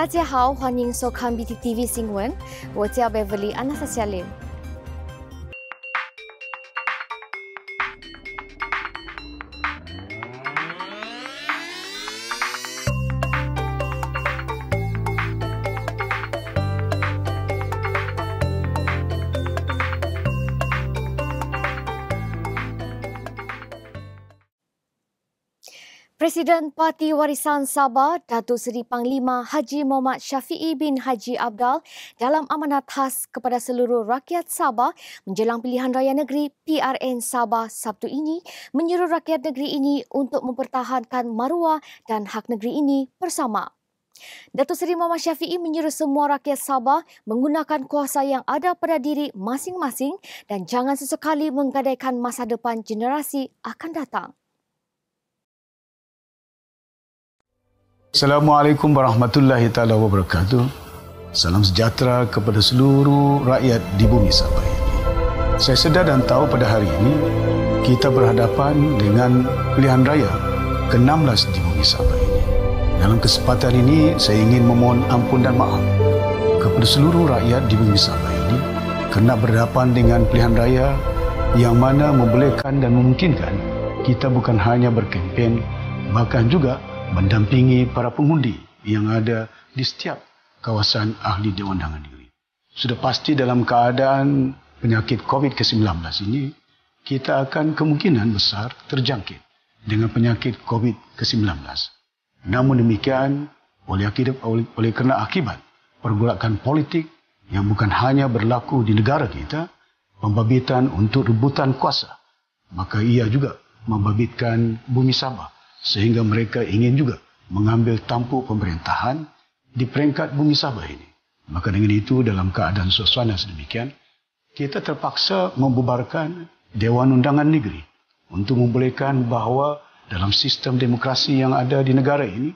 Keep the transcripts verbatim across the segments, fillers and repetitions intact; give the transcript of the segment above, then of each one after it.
大家好，欢迎收看 B T T V 新闻，我叫 Beverly Anastacia Lim。Presiden Parti Warisan Sabah, Datuk Seri Panglima Haji Mohd Shafie bin Haji Apdal dalam amanat khas kepada seluruh rakyat Sabah menjelang pilihan raya negeri P R N Sabah Sabtu ini menyuruh rakyat negeri ini untuk mempertahankan maruah dan hak negeri ini bersama. Datuk Seri Mohd Shafie menyuruh semua rakyat Sabah menggunakan kuasa yang ada pada diri masing-masing dan jangan sesekali menggadaikan masa depan generasi akan datang. Assalamualaikum warahmatullahi taala wabarakatuh. Salam sejahtera kepada seluruh rakyat di bumi Sabah ini. Saya sedar dan tahu pada hari ini kita berhadapan dengan pilihan raya ke enam belas di bumi Sabah ini. Dalam kesempatan ini saya ingin memohon ampun dan maaf kepada seluruh rakyat di bumi Sabah ini kerana berhadapan dengan pilihan raya yang mana membolehkan dan memungkinkan kita bukan hanya berkempen, bahkan juga mendampingi para pengundi yang ada di setiap kawasan ahli Dewandangan Negeri. Sudah pasti dalam keadaan penyakit COVID sembilan belas ini, kita akan kemungkinan besar terjangkit dengan penyakit COVID sembilan belas. Namun demikian, oleh, akibat, oleh, oleh kerana akibat pergolakan politik yang bukan hanya berlaku di negara kita, pembabitan untuk rebutan kuasa, maka ia juga membabitkan bumi Sabah. Sehingga mereka ingin juga mengambil tampuk pemerintahan di peringkat bumi Sabah ini. Maka dengan itu, dalam keadaan suasana sedemikian, kita terpaksa membubarkan Dewan Undangan Negeri untuk membolehkan bahawa dalam sistem demokrasi yang ada di negara ini,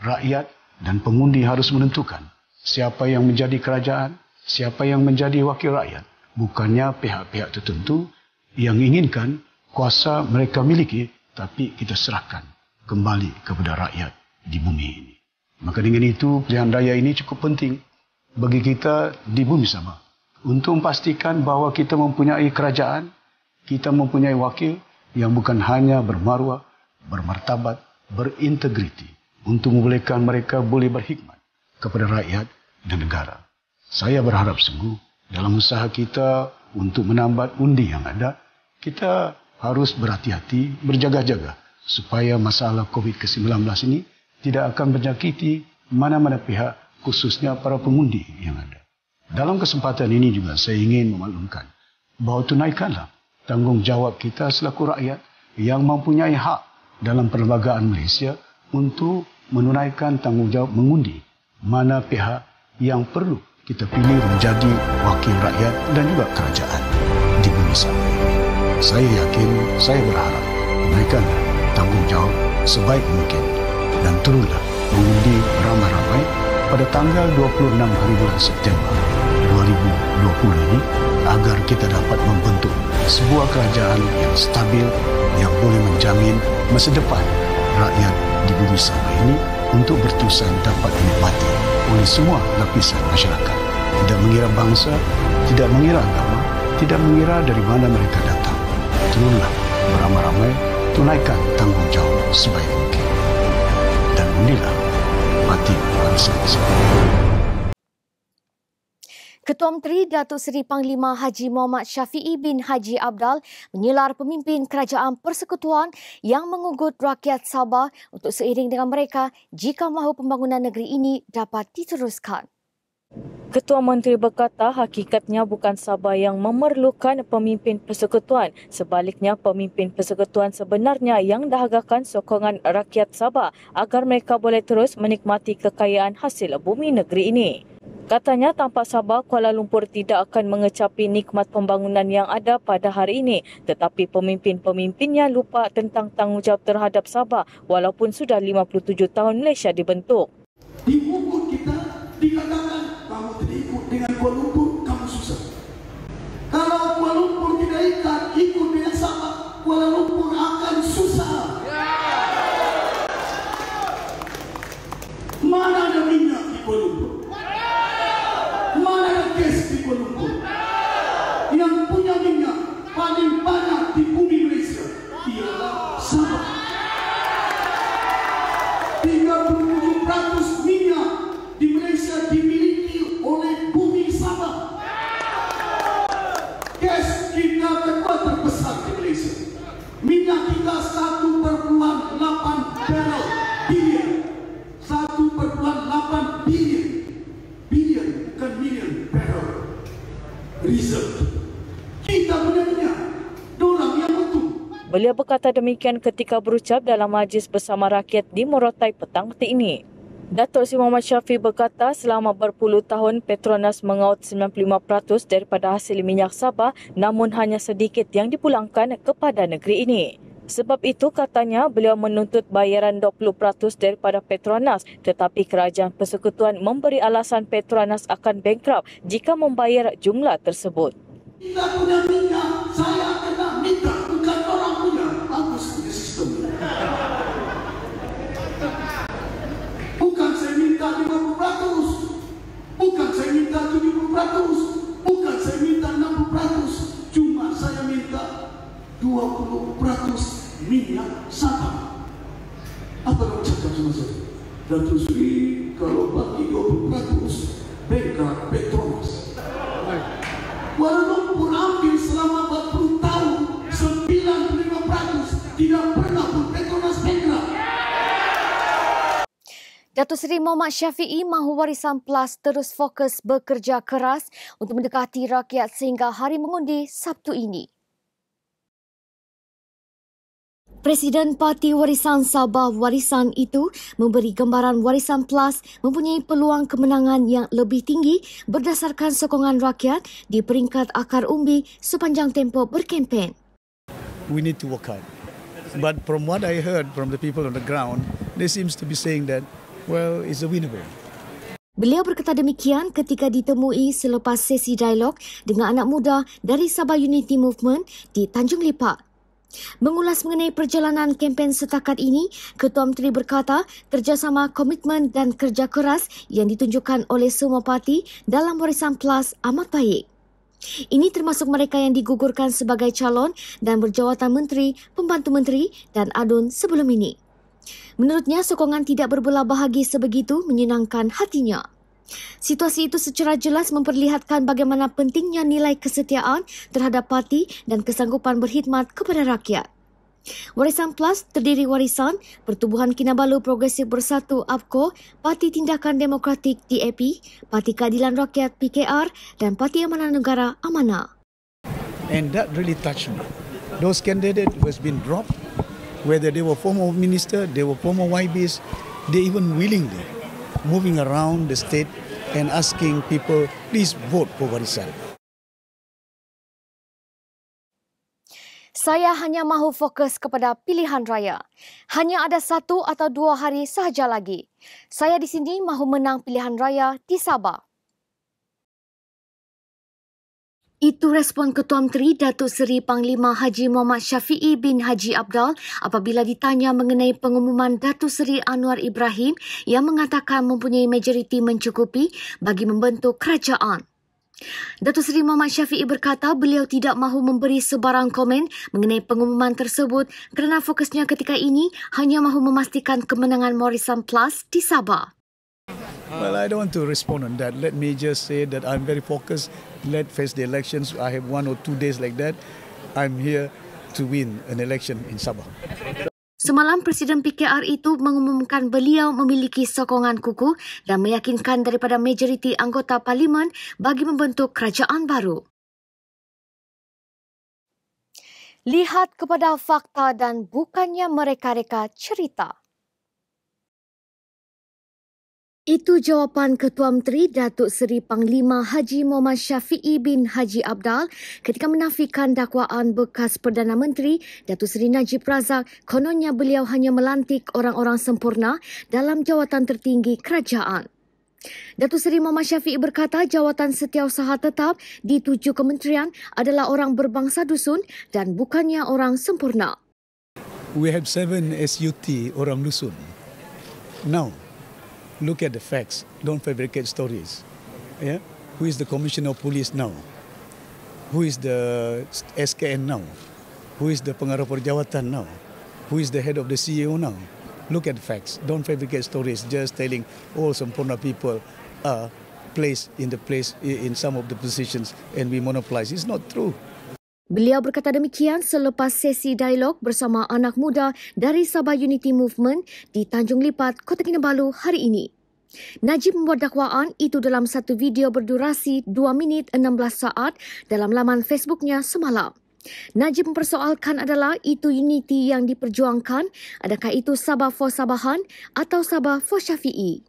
rakyat dan pengundi harus menentukan siapa yang menjadi kerajaan, siapa yang menjadi wakil rakyat, bukannya pihak-pihak tertentu yang inginkan kuasa mereka miliki, tapi kita serahkan kembali kepada rakyat di bumi ini. Maka dengan itu, pilihan raya ini cukup penting bagi kita di bumi Sabah untuk memastikan bahawa kita mempunyai kerajaan, kita mempunyai wakil yang bukan hanya bermaruah, bermartabat, berintegriti untuk membolehkan mereka boleh berkhidmat kepada rakyat dan negara. Saya berharap sungguh dalam usaha kita untuk menambat undi yang ada, kita harus berhati-hati, berjaga-jaga supaya masalah COVID sembilan belas ini tidak akan menyakiti mana-mana pihak, khususnya para pengundi yang ada. Dalam kesempatan ini juga saya ingin memaklumkan bahawa tunaikanlah tanggungjawab kita selaku rakyat yang mempunyai hak dalam perlembagaan Malaysia untuk menunaikan tanggungjawab mengundi mana pihak yang perlu kita pilih menjadi wakil rakyat dan juga kerajaan di bumi Sabah ini. Saya yakin, saya berharap tunaikanlah tanggungjawab sebaik mungkin dan turunlah mengundi ramai-ramai pada tanggal dua puluh enam hari bulan September dua ribu dua puluh ini agar kita dapat membentuk sebuah kerajaan yang stabil yang boleh menjamin masa depan rakyat di bumi Sabah ini untuk berterusan dapat dinikmati oleh semua lapisan masyarakat, tidak mengira bangsa, tidak mengira agama, tidak mengira dari mana mereka datang. Turunlah beramai-ramai, tunaikan tanggungjawab sebaik mungkin dan undilah parti Warisan Sabah. Ketua Menteri Datuk Seri Panglima Haji Mohd Shafie bin Haji Apdal menyelar pemimpin kerajaan persekutuan yang mengugut rakyat Sabah untuk seiring dengan mereka jika mahu pembangunan negeri ini dapat diteruskan. Ketua Menteri berkata hakikatnya bukan Sabah yang memerlukan pemimpin persekutuan. Sebaliknya, pemimpin persekutuan sebenarnya yang dahagakan sokongan rakyat Sabah agar mereka boleh terus menikmati kekayaan hasil bumi negeri ini. Katanya tanpa Sabah, Kuala Lumpur tidak akan mengecapi nikmat pembangunan yang ada pada hari ini. Tetapi pemimpin-pemimpinnya lupa tentang tanggungjawab terhadap Sabah walaupun sudah lima puluh tujuh tahun Malaysia dibentuk. Dihubung kita dikatakan dengan Kuala Lumpur, kamu susah. Kalau Kuala Lumpur tidak ikat, ikut dengan Sabah, Kuala Lumpur akan susah. Mana ada minyak di Kuala Lumpur? Federal Billion satu koma delapan billion Billion bukan million Federal Reserve. Kita benar-benar dolar yang utuh. Beliau berkata demikian ketika berucap dalam majlis bersama rakyat di Morotai petang ketika ini. Datuk Seri Muhammad Shafie berkata selama berpuluh tahun Petronas mengaut sembilan puluh lima peratus daripada hasil minyak Sabah, namun hanya sedikit yang dipulangkan kepada negeri ini. Sebab itu katanya beliau menuntut bayaran dua puluh peratus daripada Petronas, tetapi kerajaan persekutuan memberi alasan Petronas akan bankrupt jika membayar jumlah tersebut. Kita punya minyak, saya kena minta, bukan orang punya, aku punya sistem. Bukan saya minta lima puluh peratus, bukan saya minta tujuh puluh peratus, bukan saya minta enam puluh peratus, cuma saya minta dua puluh peratus minyak Sabah. Apa yang cakap sama saya? Datuk Seri, kalau bagi dua puluh peratus, bengkak Petronas. Walaupun pun ambil selama empat puluh tahun, sembilan puluh lima peratus, tidak pernah pun Petronas bengkak. Datuk Seri Muhammad Shafie mahu Warisan Plus terus fokus bekerja keras untuk mendekati rakyat sehingga hari mengundi Sabtu ini. Presiden Parti Warisan Sabah Warisan itu memberi gambaran Warisan Plus mempunyai peluang kemenangan yang lebih tinggi berdasarkan sokongan rakyat di peringkat akar umbi sepanjang tempoh berkempen. We need to work hard. But from what I heard from the people on the ground, they seems to be saying that well, it's a winnable. Beliau berkata demikian ketika ditemui selepas sesi dialog dengan anak muda dari Sabah Unity Movement di Tanjung Lipak. Mengulas mengenai perjalanan kempen setakat ini, Ketua Menteri berkata kerjasama, komitmen dan kerja keras yang ditunjukkan oleh semua parti dalam Warisan Plus amat baik. Ini termasuk mereka yang digugurkan sebagai calon dan berjawatan menteri, pembantu menteri dan adun sebelum ini. Menurutnya, sokongan tidak berbelah bahagi sebegitu menyenangkan hatinya. Situasi itu secara jelas memperlihatkan bagaimana pentingnya nilai kesetiaan terhadap parti dan kesanggupan berkhidmat kepada rakyat. Warisan Plus terdiri Warisan, Pertubuhan Kinabalu Progresif Bersatu Upko, Parti Tindakan Demokratik D A P, Parti Keadilan Rakyat P K R dan Parti Amanah Negara Amanah. And that really touched me. Those candidates who has been dropped, whether they were former minister, they were former Y Bs, they even willingly moving around the state and asking people, please vote for Warisan. Saya hanya mahu fokus kepada pilihan raya. Hanya ada satu atau dua hari sahaja lagi. Saya di sini mahu menang pilihan raya di Sabah. Itu respon Ketua Menteri Datuk Seri Panglima Haji Mohd Shafie bin Haji Apdal apabila ditanya mengenai pengumuman Datuk Seri Anwar Ibrahim yang mengatakan mempunyai majoriti mencukupi bagi membentuk kerajaan. Datuk Seri Muhammad Shafie berkata beliau tidak mahu memberi sebarang komen mengenai pengumuman tersebut kerana fokusnya ketika ini hanya mahu memastikan kemenangan Warisan Plus di Sabah. Well, I don't want to respond on that. Let me just say that I'm very focused. Let's face the elections. I have one or two days like that. I'm here to win an election in Sabah. Semalam, Presiden P K R itu mengumumkan beliau memiliki sokongan kukuh dan meyakinkan daripada majoriti anggota parlimen bagi membentuk kerajaan baru. Lihat kepada fakta dan bukannya mereka-reka cerita. Itu jawapan Ketua Menteri Datuk Seri Panglima Haji Mohd Shafie bin Haji Apdal ketika menafikan dakwaan bekas Perdana Menteri Datuk Seri Najib Razak kononnya beliau hanya melantik orang-orang sempurna dalam jawatan tertinggi kerajaan. Datuk Seri Muhammad Shafie berkata jawatan setiausaha tetap di tujuh kementerian adalah orang berbangsa dusun dan bukannya orang sempurna. We have seven S U T orang dusun. Now, look at the facts. Don't fabricate stories. Yeah? Who is the commissioner of police now? Who is the S K N now? Who is the pengarah perjawatan now? Who is the head of the C E O now? Look at facts. Don't fabricate stories. Just telling all Semporna people are placed in the place in some of the positions and we monopolize. It's not true. Beliau berkata demikian selepas sesi dialog bersama anak muda dari Sabah Unity Movement di Tanjung Lipat, Kota Kinabalu hari ini. Najib membuat dakwaan itu dalam satu video berdurasi dua minit enam belas saat dalam laman Facebooknya semalam. Najib mempersoalkan adalah itu unity yang diperjuangkan, adakah itu Sabah for Sabahan atau Sabah for Syafi'i.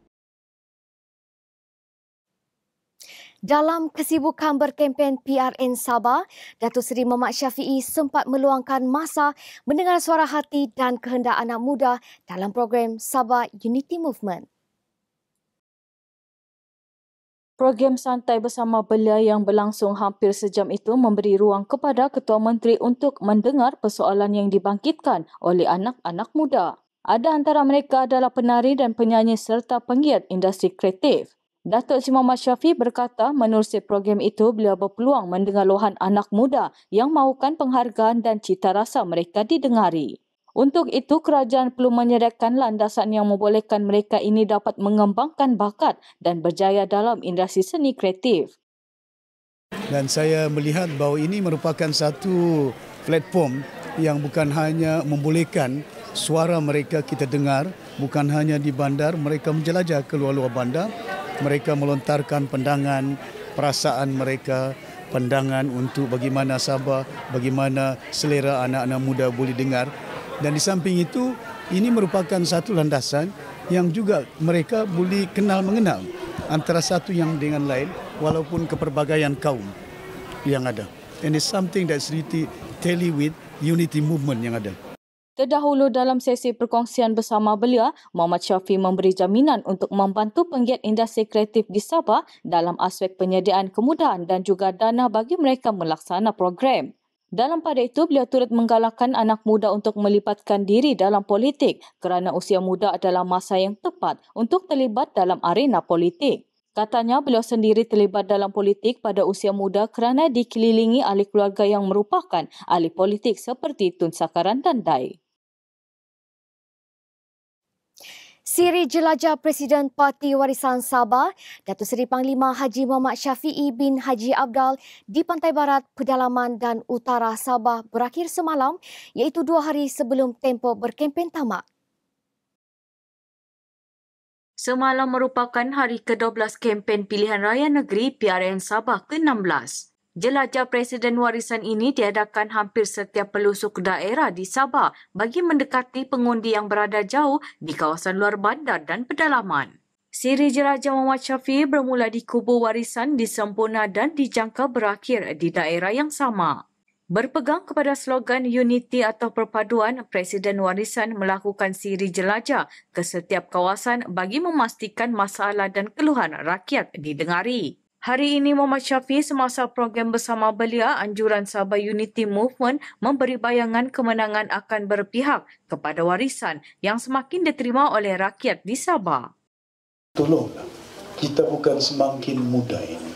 Dalam kesibukan berkempen P R N Sabah, Datuk Seri Mohd Shafie sempat meluangkan masa mendengar suara hati dan kehendak anak muda dalam program Sabah Unity Movement. Program santai bersama belia yang berlangsung hampir sejam itu memberi ruang kepada Ketua Menteri untuk mendengar persoalan yang dibangkitkan oleh anak-anak muda. Ada antara mereka adalah penari dan penyanyi serta penggiat industri kreatif. Datuk Seri Mohd Shafie berkata menerusi program itu beliau berpeluang mendengar lohan anak muda yang mahukan penghargaan dan cita rasa mereka didengari. Untuk itu, kerajaan perlu menyediakan landasan yang membolehkan mereka ini dapat mengembangkan bakat dan berjaya dalam industri seni kreatif. Dan saya melihat bahawa ini merupakan satu platform yang bukan hanya membolehkan suara mereka kita dengar, bukan hanya di bandar, mereka menjelajah ke luar-luar bandar. Mereka melontarkan pandangan, perasaan mereka, pandangan untuk bagaimana Sabah, bagaimana selera anak-anak muda boleh dengar. Dan di samping itu, ini merupakan satu landasan yang juga mereka boleh kenal-mengenal antara satu yang dengan lain walaupun keperbagaian kaum yang ada. And it's something that's really tally with unity movement yang ada. Terdahulu dalam sesi perkongsian bersama belia, Mohd Shafie memberi jaminan untuk membantu penggiat industri kreatif di Sabah dalam aspek penyediaan kemudahan dan juga dana bagi mereka melaksana program. Dalam pada itu, beliau turut menggalakkan anak muda untuk melibatkan diri dalam politik kerana usia muda adalah masa yang tepat untuk terlibat dalam arena politik. Katanya beliau sendiri terlibat dalam politik pada usia muda kerana dikelilingi ahli keluarga yang merupakan ahli politik seperti Tun Sakaran dan Dai. Siri jelajah Presiden Parti Warisan Sabah, Datuk Seri Panglima Haji Mohd Shafie bin Haji Apdal di Pantai Barat, Pedalaman dan Utara Sabah berakhir semalam iaitu dua hari sebelum tempoh berkempen tamat. Semalam merupakan hari ke dua belas kempen pilihan raya negeri P R N Sabah ke enam belas. Jelajah Presiden Warisan ini diadakan hampir setiap pelusuk daerah di Sabah bagi mendekati pengundi yang berada jauh di kawasan luar bandar dan pedalaman. Siri jelajah Mohd Shafie bermula di kubu Warisan di Semporna dan dijangka berakhir di daerah yang sama. Berpegang kepada slogan Unity atau Perpaduan, Presiden Warisan melakukan siri jelajah ke setiap kawasan bagi memastikan masalah dan keluhan rakyat didengari. Hari ini Mohd Shafie semasa program bersama belia anjuran Sabah Unity Movement memberi bayangan kemenangan akan berpihak kepada Warisan yang semakin diterima oleh rakyat di Sabah. Tolonglah, kita bukan semakin muda ini,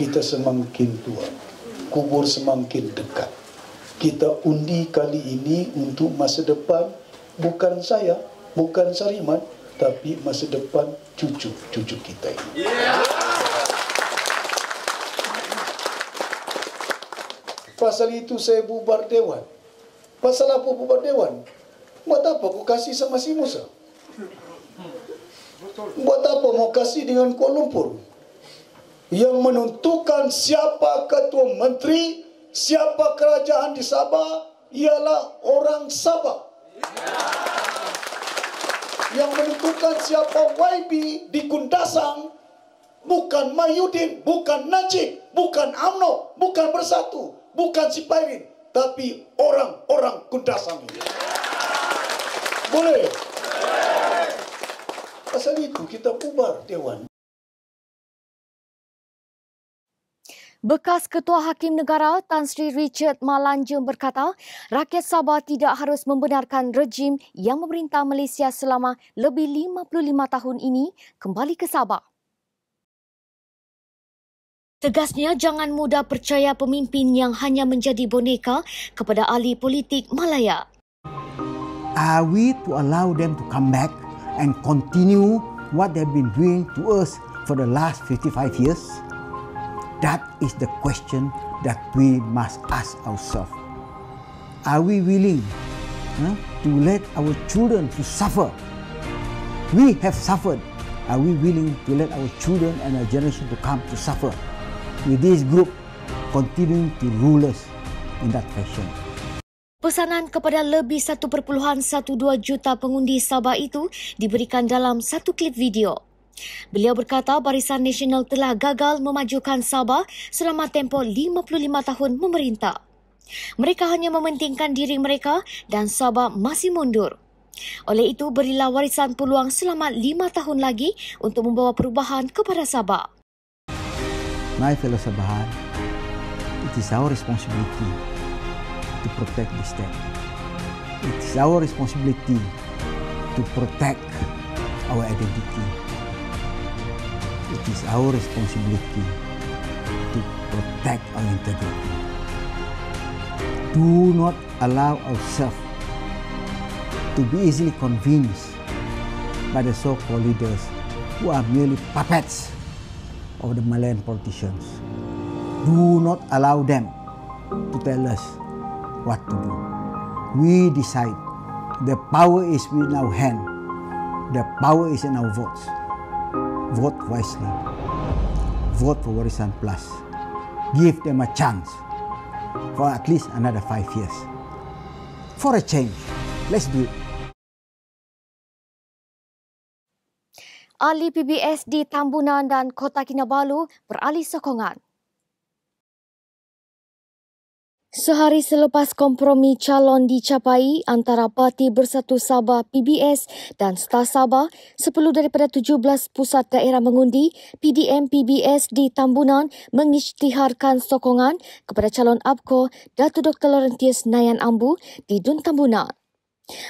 kita semakin tua. Kubur semakin dekat. Kita undi kali ini untuk masa depan bukan saya, bukan Sariman, tapi masa depan cucu-cucu kita ini. Yeah. Pasal itu saya bubar Dewan. Pasal apa bubar Dewan? Buat apa aku kasih sama si Musa? Buat apa mau kasih dengan Kuala Lumpur? Yang menentukan siapa ketua menteri, siapa kerajaan di Sabah, ialah orang Sabah. Yang menentukan siapa Y B di Kundasang, bukan Mahyudin, bukan Najib, bukan UMNO, bukan Bersatu, bukan Sipairin, tapi orang-orang Kundasang ini. Boleh? Pasal itu kita bubar Dewan. Bekas Ketua Hakim Negara Tan Sri Richard Malanjum berkata, rakyat Sabah tidak harus membenarkan rejim yang memerintah Malaysia selama lebih lima puluh lima tahun ini kembali ke Sabah. Tegasnya, jangan mudah percaya pemimpin yang hanya menjadi boneka kepada ahli politik Malaya. Are we to allow them to come back and continue what they've been doing to us for the last fifty-five years? That is the question that we must ask ourselves, are we willing huh, to let our children to suffer? We have suffered. Are we willing to let our children and our generation to come to suffer with this group continuing to rule us in that fashion? Pesanan kepada lebih satu perpuluhan satu dua juta pengundi Sabah itu diberikan dalam satu klip video. Beliau berkata Barisan Nasional telah gagal memajukan Sabah selama tempoh lima puluh lima tahun memerintah. Mereka hanya mementingkan diri mereka dan Sabah masih mundur. Oleh itu, berilah Warisan peluang selama lima tahun lagi untuk membawa perubahan kepada Sabah. My fellow Sabahan, it is our responsibility to protect this state. It is our responsibility to protect our identity. It is our responsibility to protect our integrity. Do not allow ourselves to be easily convinced by the so-called leaders who are merely puppets of the Malayan politicians. Do not allow them to tell us what to do. We decide. The power is in our hand. The power is in our votes. Vote wisely. Vote for Warisan Plus. Give them a chance for at least another five years. For a change. Let's do it. Ahli P B S di Tambunan dan Kota Kinabalu beralih sokongan. Sehari selepas kompromi calon dicapai antara Parti Bersatu Sabah P B S dan Star Sabah, sepuluh daripada tujuh belas pusat daerah mengundi, P D M P B S di Tambunan mengisytiharkan sokongan kepada calon Upko Datuk Doktor Laurentius Nayan Ambu di Dun Tambunan.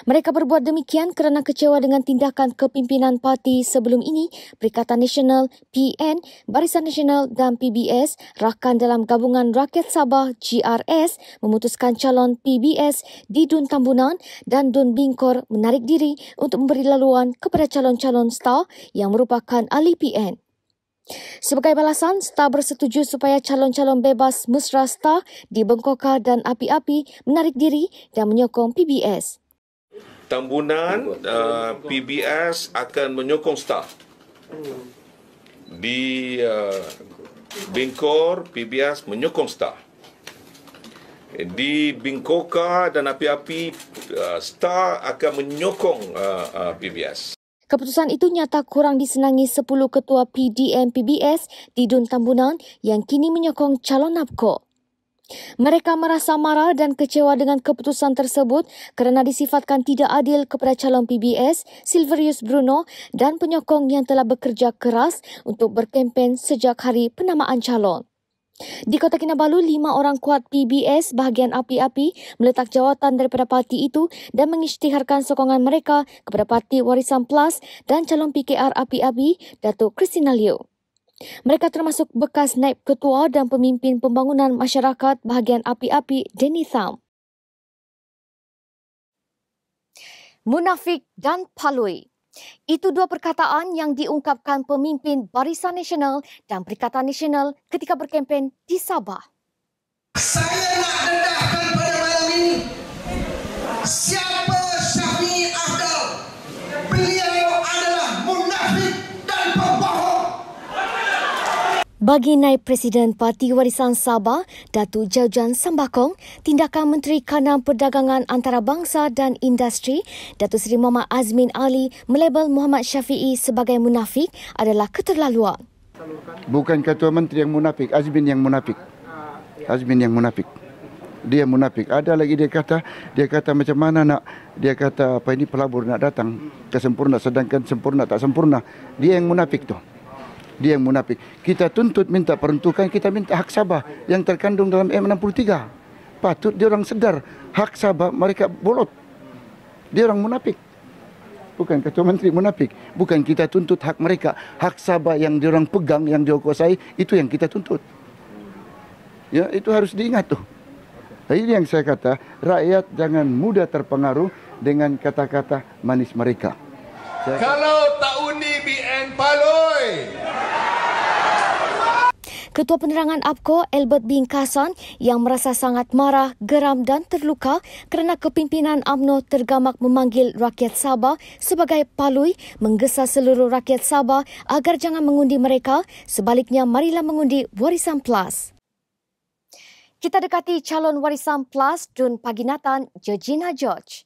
Mereka berbuat demikian kerana kecewa dengan tindakan kepimpinan parti sebelum ini, Perikatan Nasional, P N, Barisan Nasional dan P B S, rakan dalam gabungan Rakyat Sabah, G R S, memutuskan calon P B S di Dun Tambunan dan Dun Bingkor menarik diri untuk memberi laluan kepada calon-calon Star yang merupakan ahli P N. Sebagai balasan, Star bersetuju supaya calon-calon bebas mesra Star di Bengkokar dan Api-Api menarik diri dan menyokong P B S. Tambunan, uh, P B S akan menyokong Star. Di uh, Bingkor, P B S menyokong Star. Di Bingkoka dan Api-Api, uh, Star akan menyokong uh, uh, P B S. Keputusan itu nyata kurang disenangi sepuluh ketua P D M P B S di Dun Tambunan yang kini menyokong calon Upko. Mereka merasa marah dan kecewa dengan keputusan tersebut kerana disifatkan tidak adil kepada calon P B S, Silverius Bruno dan penyokong yang telah bekerja keras untuk berkempen sejak hari penamaan calon. Di Kota Kinabalu, lima orang kuat P B S bahagian Api-Api meletak jawatan daripada parti itu dan mengisytiharkan sokongan mereka kepada Parti Warisan Plus dan calon P K R Api-Api, Dato' Christina Liu. Mereka termasuk bekas naib ketua dan pemimpin pembangunan masyarakat bahagian Api-Api, Denny Tham. Munafik dan palui. Itu dua perkataan yang diungkapkan pemimpin Barisan Nasional dan Perikatan Nasional ketika berkempen di Sabah. Saya nak dedahkan pada malam ini siapa Syafiq Abdal. Beliau adalah munafik dan pembohong. Bagi Naib Presiden Parti Warisan Sabah, Datuk Georgina Sambakong, tindakan Menteri Kanan Perdagangan Antarabangsa dan Industri, Datuk Seri Muhammad Azmin Ali melabel Muhammad Syafiee sebagai munafik adalah keterlaluan. Bukan ketua menteri yang munafik, Azmin yang munafik. Azmin yang munafik. Dia munafik. Ada lagi dia kata, dia kata macam mana nak, dia kata apa ini pelabur nak datang ke Semporna sedangkan Semporna tak sempurna. Dia yang munafik tu. Dia yang munafik. Kita tuntut minta peruntukan, kita minta hak Sabah yang terkandung dalam M enam puluh tiga. Patut dia orang sedar hak Sabah mereka bolot. Dia orang munafik. Bukan ketua menteri munafik. Bukan kita tuntut hak mereka. Hak Sabah yang dia orang pegang, yang dia kuasai, itu yang kita tuntut. Ya, itu harus diingat tuh. Ini yang saya kata, rakyat jangan mudah terpengaruh dengan kata-kata manis mereka. Saya kalau tak undi B N paloi. Ketua Penerangan Upko, Albert Bingkasan, yang merasa sangat marah, geram dan terluka kerana kepimpinan U M N O tergamak memanggil rakyat Sabah sebagai palui, menggesa seluruh rakyat Sabah agar jangan mengundi mereka, sebaliknya marilah mengundi Warisan Plus. Kita dekati calon Warisan Plus, Dun Paginatan, Georgina George.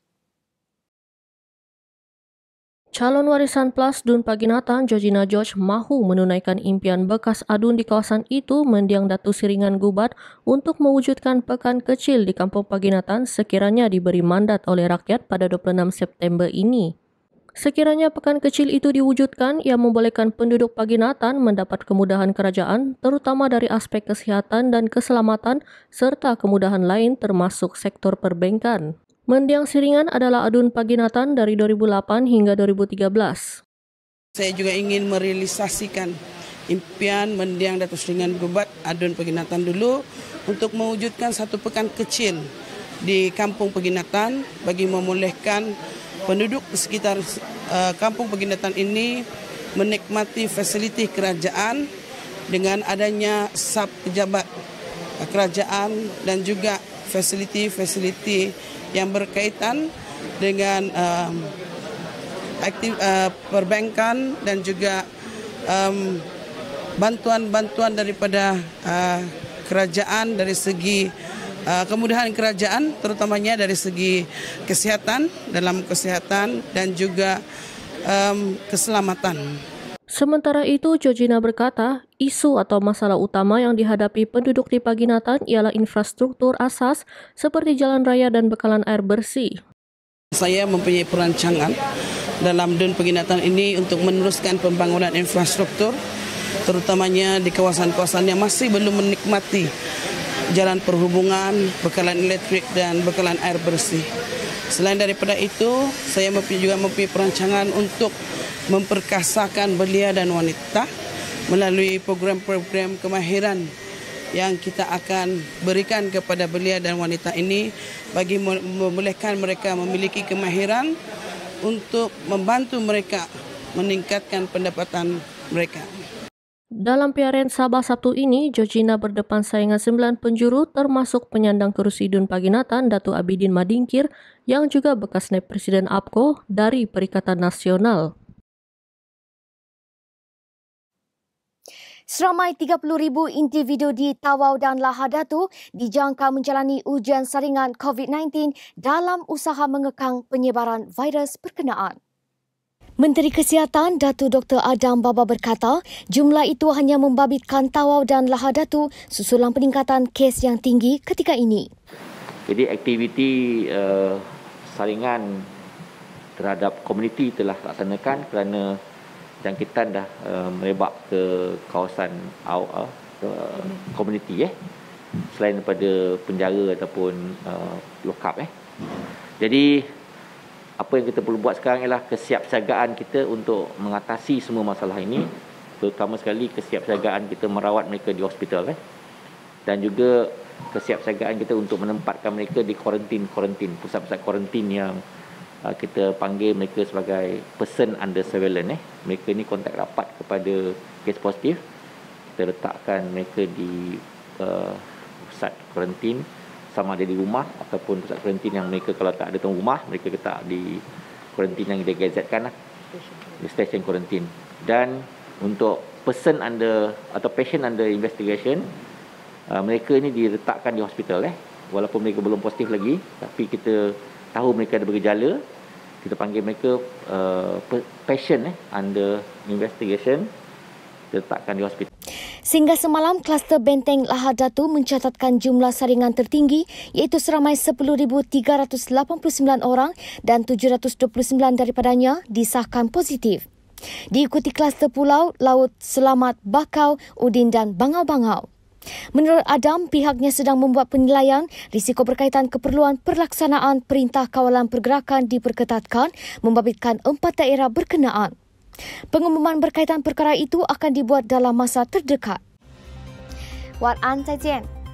Calon Warisan Plus Dun Paginatan Georgina George mahu menunaikan impian bekas adun di kawasan itu mendiang Dato Siringan Gubat untuk mewujudkan pekan kecil di Kampung Paginatan sekiranya diberi mandat oleh rakyat pada dua puluh enam September ini. Sekiranya pekan kecil itu diwujudkan, ia membolehkan penduduk Paginatan mendapat kemudahan kerajaan terutama dari aspek kesihatan dan keselamatan serta kemudahan lain termasuk sektor perbankan. Mendiang Siringan adalah adun Paginatan dari dua ribu lapan hingga dua ribu tiga belas. Saya juga ingin merealisasikan impian mendiang Datuk Siringan Gubat adun Paginatan dulu untuk mewujudkan satu pekan kecil di Kampung Paginatan bagi membolehkan penduduk sekitar uh, Kampung Paginatan ini menikmati fasiliti kerajaan dengan adanya sub pejabat kerajaan dan juga fasiliti-fasiliti yang berkaitan dengan um, aktif, uh, perbankan dan juga um, bantuan-bantuan daripada uh, kerajaan dari segi uh, kemudahan kerajaan, terutamanya dari segi kesihatan, dalam kesihatan dan juga um, keselamatan. Sementara itu, Georgina berkata, isu atau masalah utama yang dihadapi penduduk di Paginatan ialah infrastruktur asas seperti jalan raya dan bekalan air bersih. Saya mempunyai perancangan dalam D U N Paginatan ini untuk meneruskan pembangunan infrastruktur, terutamanya di kawasan-kawasan yang masih belum menikmati jalan perhubungan, bekalan elektrik dan bekalan air bersih. Selain daripada itu, saya juga mempunyai perancangan untuk memperkasakan belia dan wanita melalui program-program kemahiran yang kita akan berikan kepada belia dan wanita ini bagi membolehkan mereka memiliki kemahiran untuk membantu mereka meningkatkan pendapatan mereka. Dalam P R N Sabah Sabtu ini, Georgina berdepan saingan sembilan penjuru termasuk penyandang kerusi D U N Paginatan Dato' Abidin Madingkir yang juga bekas Naib Presiden Apko dari Perikatan Nasional. Seramai tiga puluh ribu individu di Tawau dan Lahadatu dijangka menjalani ujian saringan COVID sembilan belas dalam usaha mengekang penyebaran virus berkenaan. Menteri Kesihatan Datuk Doktor Adam Baba berkata, jumlah itu hanya membabitkan Tawau dan Lahadatu susulan peningkatan kes yang tinggi ketika ini. Jadi aktiviti uh, saringan terhadap komuniti telah dilaksanakan kerana jangkitan dah uh, merebak ke kawasan uh, uh, komuniti eh selain daripada penjara ataupun uh, lokap eh. Jadi apa yang kita perlu buat sekarang ialah kesiapsiagaan kita untuk mengatasi semua masalah ini, terutama sekali kesiapsiagaan kita merawat mereka di hospital eh dan juga kesiapsiagaan kita untuk menempatkan mereka di kuarantin-kuarantin, pusat-pusat kuarantin yang kita panggil mereka sebagai person under surveillance eh. Mereka ni kontak rapat kepada kes positif. Kita letakkan mereka di uh, pusat kuarantin, sama ada di rumah ataupun pusat kuarantin yang mereka kalau tak ada dalam rumah, mereka letak di kuarantin yang digazetkan lah, di stesen kuarantin. Dan untuk person under atau patient under investigation, uh, mereka ni diletakkan di hospital eh. Walaupun mereka belum positif lagi, tapi kita tahu mereka ada bergejala, kita panggil mereka uh, patient eh, under investigation, letakkan di hospital. Sehingga semalam, kluster Benteng Lahadatu mencatatkan jumlah saringan tertinggi iaitu seramai sepuluh ribu tiga ratus lapan puluh sembilan orang dan tujuh ratus dua puluh sembilan daripadanya disahkan positif. Diikuti kluster Pulau, Laut, Selamat, Bakau, Udin dan Bangau-Bangau. Menurut Adam, pihaknya sedang membuat penilaian risiko berkaitan keperluan perlaksanaan Perintah Kawalan Pergerakan diperketatkan membabitkan empat daerah berkenaan. Pengumuman berkaitan perkara itu akan dibuat dalam masa terdekat. Waraan, zaijian.